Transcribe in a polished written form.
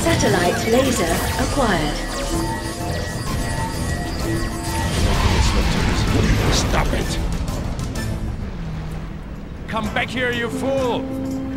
Satellite laser acquired. Stop it! Come back here, you fool!